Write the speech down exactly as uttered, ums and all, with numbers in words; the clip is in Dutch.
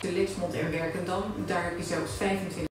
De Lexmond en Werkendam, daar heb je zelfs vijfentwintig.